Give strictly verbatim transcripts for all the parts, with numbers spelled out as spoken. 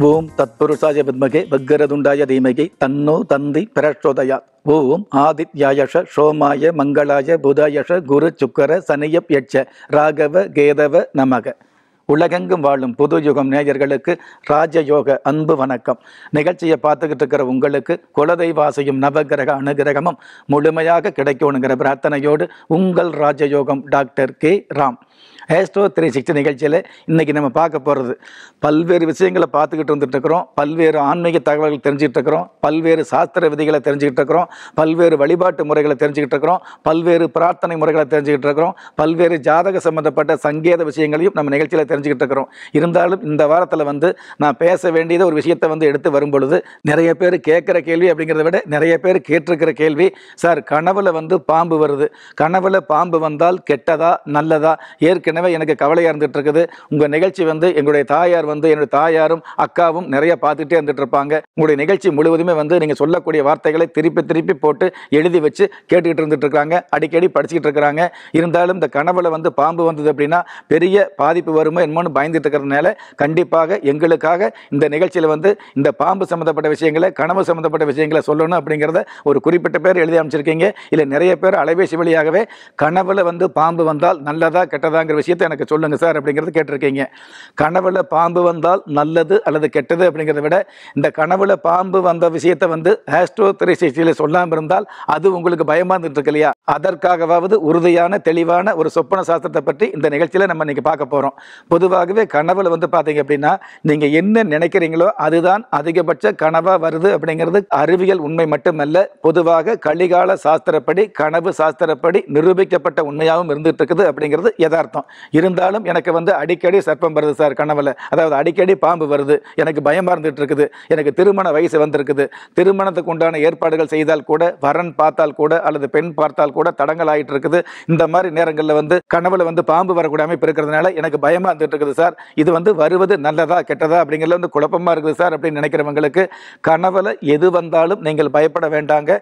Om Tatpurusaya Vidmake, Vaggarudundaya Dhimake, Tanno Tandhi Prachodiya. Om Adityayasha, Somaya, Mangalaya, Budhayasha, Guru Chukara, Saniyap Yacha, Raghava, Gedava, Namaga. உலகெங்கும் வாழும் புது யுகம் நேயர்களுக்கு ராஜயோக அன்பு வணக்கம். நிகழ்ச்சியை பார்த்துக்கிட்டு இருக்கிற உங்களுக்கு குலதெய்வாசையும் நவகிரக அனுகிரகமும் முழுமையாக கிடைக்கணுங்கிற பிரார்த்தனையோடு உங்கள் ராஜயோகம் doctor K Ram. Astro three sixty நிகழ்ச்சியில் இன்றைக்கி நம்ம பார்க்க போகிறது பல்வேறு விஷயங்களை பார்த்துக்கிட்டு இருந்துகிட்ருக்கிறோம், பல்வேறு ஆன்மீக தகவல்கள் தெரிஞ்சுக்கிட்டு இருக்கிறோம், பல்வேறு சாஸ்திர விதிகளை தெரிஞ்சுக்கிட்டு இருக்கிறோம், பல்வேறு வழிபாட்டு முறைகளை தெரிஞ்சுக்கிட்டு இருக்கிறோம், பல்வேறு பிரார்த்தனை முறைகளை தெரிஞ்சுக்கிட்டு இருக்கிறோம், பல்வேறு ஜாதக சம்மந்தப்பட்ட சங்கேத விஷயங்களையும் நம்ம நிகழ்ச்சியில் தெரிஞ்சுக்கிட்டு இருக்கிறோம். இருந்தாலும் இந்த வாரத்தில் வந்து நான் பேச வேண்டியதை ஒரு விஷயத்தை வந்து எடுத்து வரும் பொழுது நிறைய பேர் கேட்குற கேள்வி அப்படிங்கிறத விட நிறைய பேர் கேட்டிருக்கிற கேள்வி, சார் கனவில் வந்து பாம்பு வருது, கனவில் பாம்பு வந்தால் கெட்டதா நல்லதா? ஏற்கனவே எனக்கு கவலையாக இருந்துகிட்டு இருக்குது. உங்கள் நிகழ்ச்சி வந்து எங்களுடைய தாயார் வந்து என்னுடைய தாயாரும் அக்காவும் நிறைய பார்த்துட்டே இருந்துகிட்டு இருப்பாங்க. உங்களுடைய நிகழ்ச்சி முழுவதுமே வந்து நீங்கள் சொல்லக்கூடிய வார்த்தைகளை திருப்பி திருப்பி போட்டு எழுதி வச்சு கேட்டுக்கிட்டு இருந்துகிட்டு இருக்கிறாங்க, அடிக்கடி படிச்சுக்கிட்டு இருக்கிறாங்க. இருந்தாலும் இந்த கனவுல வந்து பாம்பு வந்தது அப்படின்னா பெரிய பாதிப்பு வருமோ என்னமோன்னு பயந்துட்டு இருக்கிறதுனால கண்டிப்பாக எங்களுக்காக இந்த நிகழ்ச்சியில் வந்து இந்த பாம்பு சம்மந்தப்பட்ட விஷயங்களை, கனவு சம்மந்தப்பட்ட விஷயங்களை சொல்லணும் அப்படிங்கிறத ஒரு குறிப்பிட்ட பேர் எழுதி அமைச்சிருக்கீங்க. இல்லை நிறைய பேர் அலைபேசி வழியாகவே கனவுல வந்து பாம்பு வந்தால் நல்லதா கெட்டதாங்கிற விஷயத்தை எனக்கு சொல்லுங்க சார் அப்படிங்கிறது கேட்டிருக்கீங்க. கனவுல பாம்பு வந்தால் நல்லது அல்லது கெட்டது அப்படிங்கிறத விட இந்த கனவுல பாம்பு வந்த விஷயத்தை வந்து ஆஸ்ட்ரோ த்ரீ சிக்ஸ்டி சொல்லாமல் இருந்தால் அது உங்களுக்கு பயமா இருந்துட்டு இருக்கு இல்லையா? அதற்காகவாவது உறுதியான தெளிவான ஒரு சொப்பன சாஸ்திரத்தை பற்றி இந்த நிகழ்ச்சியில் நம்ம இன்னைக்கு பார்க்க போகிறோம். பொதுவாகவே கனவுல வந்து பார்த்தீங்க அப்படின்னா நீங்கள் என்ன நினைக்கிறீங்களோ அதுதான் அதிகபட்ச கனவாக வருது அப்படிங்கிறது அறிவியல் உண்மை மட்டுமல்ல, பொதுவாக கலிகால சாஸ்திரப்படி கனவு சாஸ்திரப்படி நிரூபிக்கப்பட்ட உண்மையாகவும் இருந்துட்டு இருக்குது அப்படிங்கிறது யதார்த்தம். இருந்தாலும் எனக்கு வந்து அடிக்கடி சர்ப்பம் வருது சார் கனவுல, அதாவது அடிக்கடி பாம்பு வருது, எனக்கு பயமா இருந்துட்டு இருக்குது, எனக்கு திருமண வயசு வந்திருக்குது, திருமணத்துக்கு உண்டான ஏற்பாடுகள் செய்தால் கூட, வரன் பார்த்தால் கூட அல்லது பெண் பார்த்தால் கூட தடங்கள் ஆகிட்டு இருக்குது, இந்த மாதிரி நேரங்களில் வந்து கனவுல வந்து பாம்பு வரக்கூடிய அமைப்பு இருக்கிறதுனால எனக்கு பயமா இருந்துட்டு இருக்குது சார், இது வந்து வருவது நல்லதா கெட்டதா அப்படிங்கிறது வந்து குழப்பமா இருக்குது சார் அப்படின்னு நினைக்கிறவங்களுக்கு கனவுல எது வந்தாலும் நீங்கள் பயப்பட வேண்டாங்க.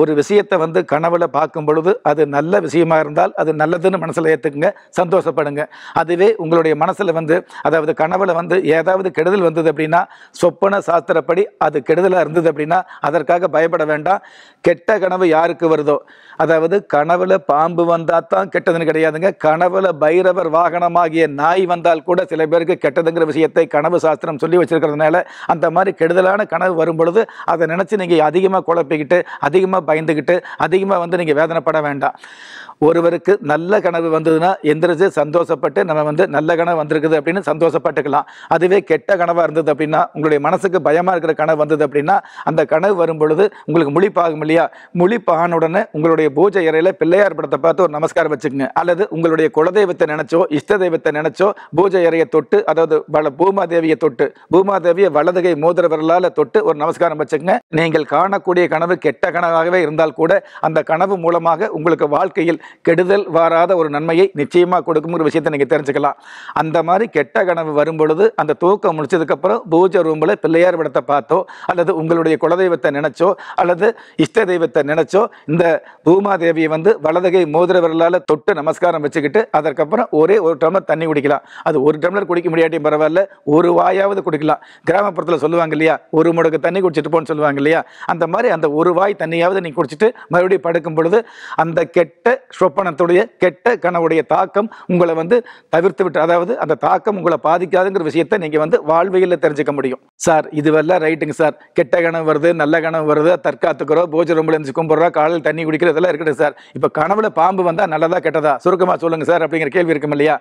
ஒரு விஷயத்தை வந்து கனவுல பார்க்கும் பொழுது அது நல்ல விஷயமா இருந்தால் அது நல்லதுன்னு மனசில் ஏற்றுக்குங்க, சந்தோஷப்படுங்க. அதுவே உங்களுடைய மனசில் வந்து அதாவது கனவுல வந்து ஏதாவது கெடுதல் வந்தது அப்படின்னா சொப்பன சாஸ்திரப்படி அது கெடுதலாக இருந்தது அப்படின்னா அதற்காக பயப்பட வேண்டாம். கெட்ட கனவு யாருக்கு வருதோ, அதாவது கனவுல பாம்பு வந்தால் தான் கெட்டதுன்னு கிடையாதுங்க. கனவுல பைரவர் வாகனமாகிய நாய் வந்தால் கூட சில பேருக்கு கெட்டதுங்கிற விஷயத்தை கனவு சாஸ்திரம் சொல்லி வச்சிருக்கிறதுனால அந்த மாதிரி கெடுதலான கனவு வரும் பொழுது அதை நினச்சி நீங்கள் அதிகமாக குழப்பிக்கிட்டு அதிகமாக பயந்துகிட்டு அதிகமா வந்து நீங்க வேதனைப்பட வேண்டாம். ஒருவருக்கு நல்ல கனவு வந்ததுன்னா எந்திரிச்சு சந்தோஷப்பட்டு நம்ம வந்து நல்ல கனவு வந்திருக்குது அப்படின்னு சந்தோஷப்பட்டுக்கலாம். அதுவே கெட்ட கனவாக இருந்தது அப்படின்னா உங்களுடைய மனசுக்கு பயமாக இருக்கிற கனவு வந்தது அப்படின்னா அந்த கனவு வரும் பொழுது உங்களுக்கு முழிப்பாகும் இல்லையா? முழிப்பான உடனே உங்களுடைய பூஜை அறையில் பிள்ளையார் படத்தை பார்த்து ஒரு நமஸ்காரம் வச்சுக்கோங்க, அல்லது உங்களுடைய குலதெய்வத்தை நினைச்சோ இஷ்ட தெய்வத்தை நினைச்சோ பூஜை அறையை தொட்டு, அதாவது வள பூமாதேவியை தொட்டு, பூமாதேவியை வலதுகை மோதிர விரலால் தொட்டு ஒரு நமஸ்காரம் வச்சுக்கோங்க. நீங்கள் காணக்கூடிய கனவு கெட்ட கனவாகவே இருந்தால் கூட அந்த கனவு மூலமாக உங்களுக்கு வாழ்க்கையில் கெடுதல் வாராத ஒரு நன்மையை நிச்சயமாக கொடுக்கும்ங்கிற விஷயத்தை நீங்கள் தெரிஞ்சுக்கலாம். அந்த மாதிரி கெட்ட கனவு வரும் பொழுது அந்த தூக்கம் முடிச்சதுக்கப்புறம் பூஜை ரூமில் பிள்ளையார் படத்தை பார்த்தோ அல்லது உங்களுடைய குலதெய்வத்தை நினைச்சோ அல்லது இஷ்ட தெய்வத்தை நினைச்சோ இந்த பூமாதேவியை வந்து வலதுகை மோதிர விரலால் தொட்டு நமஸ்காரம் வச்சுக்கிட்டு அதற்கப்புறம் ஒரே ஒரு டம்ளர் தண்ணி குடிக்கலாம். அது ஒரு டம்ளர் குடிக்க முடியாட்டியும் பரவாயில்ல, ஒரு வாயாவது குடிக்கலாம். கிராமப்புறத்தில் சொல்லுவாங்க இல்லையா, ஒரு முடக்கு தண்ணி குடிச்சிட்டு போன்னு சொல்லுவாங்க இல்லையா, அந்த மாதிரி அந்த ஒரு வாய் தண்ணியாவது நீ குடிச்சிட்டு மறுபடியும் படுக்கும் பொழுது அந்த கெட்ட சொப்பனத்துடைய கெட்ட கனவுடைய தாக்கம் உங்களை வந்து தவிர்த்து விட்டு, அதாவது அந்த தாக்கம் உங்களை பாதிக்காதுங்கிற விஷயத்தை நீங்கள் வந்து வாழ்வியலில் தெரிஞ்சுக்க முடியும். சார் இதுவெல்லாம் ரைட்டுங்க சார், கெட்ட கனவு வருது நல்ல கனவு வருது, தற்காத்துக்கிறோம், பூஜை ரொம்ப எழுந்து கும்பிட்றோம், காலையில் தண்ணி குடிக்கிறோம், இதெல்லாம் இருக்கட்டும் சார். இப்போ கனவுல பாம்பு வந்தால் நல்லதா கெட்டதா சுருக்கமாக சொல்லுங்க சார் அப்படிங்கிற கேள்வி இருக்கும் இல்லையா?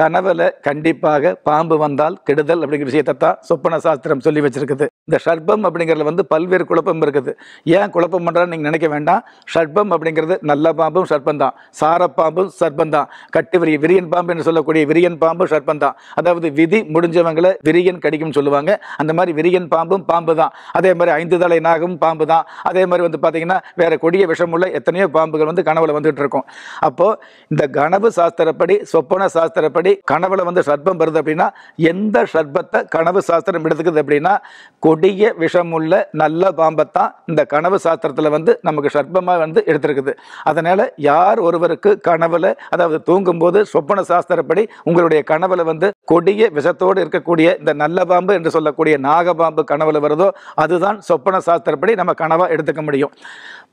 கனவுல கண்டிப்பாக பாம்பு வந்தால் கெடுதல் அப்படிங்கிற விஷயத்தை தான் சொப்பன சாஸ்திரம் சொல்லி வச்சிருக்குது. இந்த சர்பம் அப்படிங்கிறதுல வந்து பல்வேறு குழப்பம் இருக்குது. ஏன் குழப்பம் பண்ணுறான்னு நீங்கள் நினைக்க வேண்டாம். சர்பம் அப்படிங்கிறது நல்ல பாம்பும் சர்பம் தான், சாரப்பாம்பும் சர்பம் தான், கட்டு விரிய விரியன் பாம்பு என்று சொல்லக்கூடிய விரியன் பாம்பு சர்பம் தான். அதாவது விதி முடிஞ்சவங்களை விரியன் கடிக்கும்னு சொல்லுவாங்க, அந்த மாதிரி விரியன் பாம்பும் பாம்பு தான். அதே மாதிரி ஐந்து தலை நாகம் பாம்பு தான். அதே மாதிரி வந்து பார்த்தீங்கன்னா வேறு கொடிய விஷமுள்ள எத்தனையோ பாம்புகள் வந்து கனவுல வந்துகிட்டு இருக்கும். அப்போது இந்த கனவு சாஸ்திரப்படி சொப்பன சாஸ்திரப்படி கனவுல வந்து சர்பம் வருது அப்படின்னா எந்த சர்பத்தை கனவு சாஸ்திரம் எடுத்துக்குது அப்படின்னா கொடிய விஷமுள்ள நல்ல பாம்பை தான் இந்த கனவு சாஸ்திரத்தில் வந்து நமக்கு சர்பமாக வந்து எடுத்திருக்குது. அதனால் யார் ஒருவருக்கு கனவுல, அதாவது தூங்கும் போது சொப்பன சாஸ்திரப்படி உங்களுடைய கனவுல வந்து கொடிய விஷத்தோடு இருக்கக்கூடிய இந்த நல்ல பாம்பு என்று சொல்லக்கூடிய நாகபாம்பு கனவுல வருதோ அதுதான் சொப்பன சாஸ்திரப்படி நம்ம கனவா எடுத்துக்க முடியும்.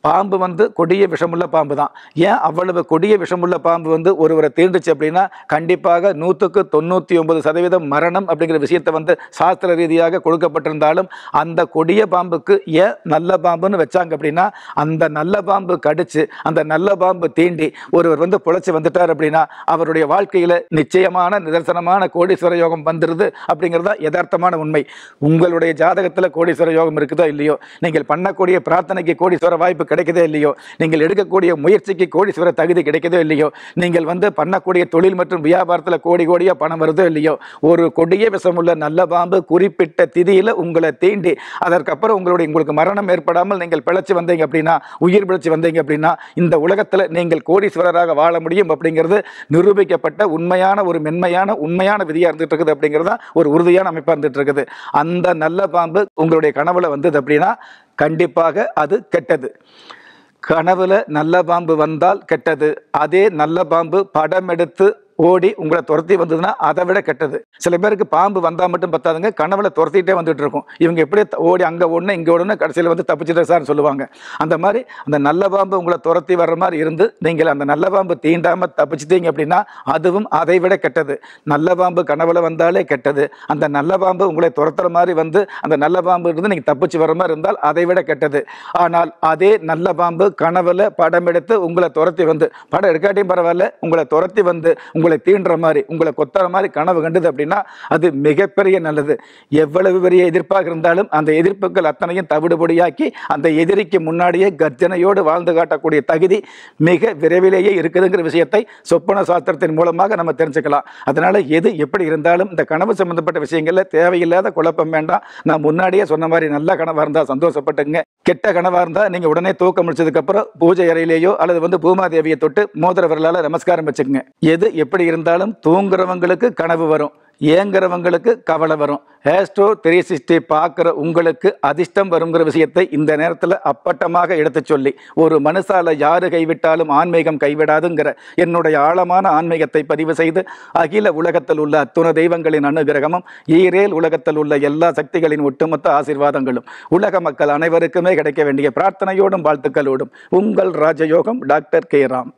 பாம்பு வந்து கொடிய விஷமுள்ள பாம்பு தான். ஏன் அவ்வளவு கொடிய விஷமுள்ள பாம்பு வந்து ஒருவரை தீண்டுச்சு அப்படின்னா கண்டிப்பாக நூற்றுக்கு தொண்ணூற்றி ஒன்பது சதவீதம் மரணம் அப்படிங்கிற விஷயத்தை வந்து சாஸ்திர ரீதியாக கொடுக்கப்பட்டிருந்தாலும் அந்த கொடிய பாம்புக்கு ஏன் நல்ல பாம்புன்னு வச்சாங்க அப்படின்னா அந்த நல்ல பாம்பு கடிச்சு அந்த நல்ல பாம்பு தீண்டி ஒருவர் வந்து புழைச்சி வந்துட்டார் அப்படின்னா அவருடைய வாழ்க்கையில் நிச்சயமான நிதர்சனமான கோடீஸ்வர யோகம் வந்துடுது அப்படிங்கிறதா யதார்த்தமான உண்மை. உங்களுடைய ஜாதகத்தில் கோடீஸ்வர யோகம் இருக்குதோ இல்லையோ, நீங்கள் பண்ணக்கூடிய பிரார்த்தனைக்கு கோடீஸ்வர வாய்ப்பு கிடைக்கதோ இல்லையோ, நீங்கள் எடுக்கக்கூடிய முயற்சிக்கு கோடீஸ்வர தகுதி கிடைக்கதோ இல்லையோ, நீங்கள் வந்து பண்ணக்கூடிய தொழில் மற்றும் வியாபாரத்தில் கோடி கோடியாக பணம் வருதோ இல்லையோ, ஒரு கொடிய விஷமுள்ள நல்ல பாம்பு குறிப்பிட்ட திதியில் உங்களை தீண்டி அதற்கப்புறம் உங்களுடைய உங்களுக்கு மரணம் ஏற்படாமல் நீங்கள் பிழைச்சி வந்தீங்க அப்படின்னா, உயிர் பிழைச்சி வந்தீங்க அப்படின்னா இந்த உலகத்தில் நீங்கள் கோடீஸ்வரராக வாழ முடியும் அப்படிங்கிறது நிரூபிக்கப்பட்ட உண்மையான ஒரு மென்மையான உண்மையான விதியாக இருந்துட்டு இருக்குது அப்படிங்கிறதா ஒரு உறுதியான அமைப்பாக இருந்துட்டு இருக்குது. அந்த நல்ல பாம்பு உங்களுடைய கனவுல வந்தது அப்படின்னா கண்டிப்பாக அது கெட்டது. கனவுல நல்ல பாம்பு வந்தால் கெட்டது. அதே நல்ல பாம்பு படம் எடுத்து ஓடி உங்களை துரத்தி வந்ததுன்னா அதை விட கெட்டது. சில பேருக்கு பாம்பு வந்தால் மட்டும் பத்தாதுங்க, கனவுல துரத்திட்டே வந்துட்டு இருக்கும். இவங்க எப்படி ஓடி அங்கே ஓடணும் இங்கே ஓடணும் கடைசியில் வந்து தப்பிச்சுட்டு சார்னு சொல்லுவாங்க. அந்த மாதிரி அந்த நல்ல பாம்பு உங்களை துரத்தி வர்ற மாதிரி இருந்து நீங்கள் அந்த நல்ல பாம்பு தீண்டாமல் தப்பிச்சுட்டீங்க அப்படின்னா அதுவும் அதை விட கெட்டது. நல்ல பாம்பு கனவுல வந்தாலே கெட்டது. அந்த நல்ல பாம்பு உங்களை துரத்துற மாதிரி வந்து அந்த நல்ல பாம்பு இருந்து நீங்கள் தப்பிச்சு வர்ற மாதிரி இருந்தால் அதை விட கெட்டது. ஆனால் அதே நல்ல பாம்பு கனவுல படம் எடுத்து உங்களை துரத்தி வந்து, படம் எடுக்காட்டியும் பரவாயில்ல, உங்களை துரத்தி வந்து உங்களை தீன்ற மாதிரி உங்களை கொத்தற மாதிரி கனவு கண்டது அப்படின்னா அது மிகப்பெரிய நல்லது. எவ்வளவு பெரிய எதிர்ப்பாக இருந்தாலும் அந்த எதிர்ப்புகள் அத்தனையும் தவிடுபொடியாக்கி அந்த எதிரிக்கு முன்னாடியே கர்ஜனையோடு வாழ்ந்து காட்டக்கூடிய தகுதி மிக விரைவிலேயே இருக்குதுங்கிற விஷயத்தை சொப்பன சாஸ்திரத்தின் மூலமாக நம்ம தெரிஞ்சுக்கலாம். அதனால எது எப்படி இருந்தாலும் இந்த கனவு சம்பந்தப்பட்ட விஷயங்கள்ல தேவையில்லாத குழப்பம் வேண்டாம். நான் முன்னாடியே சொன்ன மாதிரி நல்ல கனவா இருந்தா சந்தோஷப்பட்டுங்க, கெட்ட கனவா இருந்தா நீங்க உடனே தூக்கம் முடிச்சதுக்கு அப்புறம் பூஜை அறையிலேயோ அல்லது வந்து பூமாதேவியை தொட்டு மோதிரவர்களால் நமஸ்காரம் வச்சுக்கோங்க. எது எப்படி இருந்தாலும் தூங்குறவங்களுக்கு கனவு வரும், ஏங்குறவங்களுக்கு கவலை வரும். ஆஸ்ட்ரோ த்ரீ சிக்ஸ்டி பார்க்குற உங்களுக்கு அதிர்ஷ்டம் வருங்கிற விஷயத்தை இந்த நேரத்தில் அப்பட்டமாக எடுத்து சொல்லி, ஒரு மனுஷால யாரு கைவிட்டாலும் ஆன்மீகம் கைவிடாதுங்கிற என்னுடைய ஆழமான ஆன்மீகத்தை பதிவு செய்து அகில உலகத்தில் உள்ள அத்துணை தெய்வங்களின் அனுகிரகமும் ஈரேல் உலகத்தில் உள்ள எல்லா சக்திகளின் ஒட்டுமொத்த ஆசீர்வாதங்களும் உலக மக்கள் அனைவருக்குமே கிடைக்க வேண்டிய பிரார்த்தனையோடும் வாழ்த்துக்களோடும் உங்கள் ராஜயோகம் டாக்டர் கே ராம்.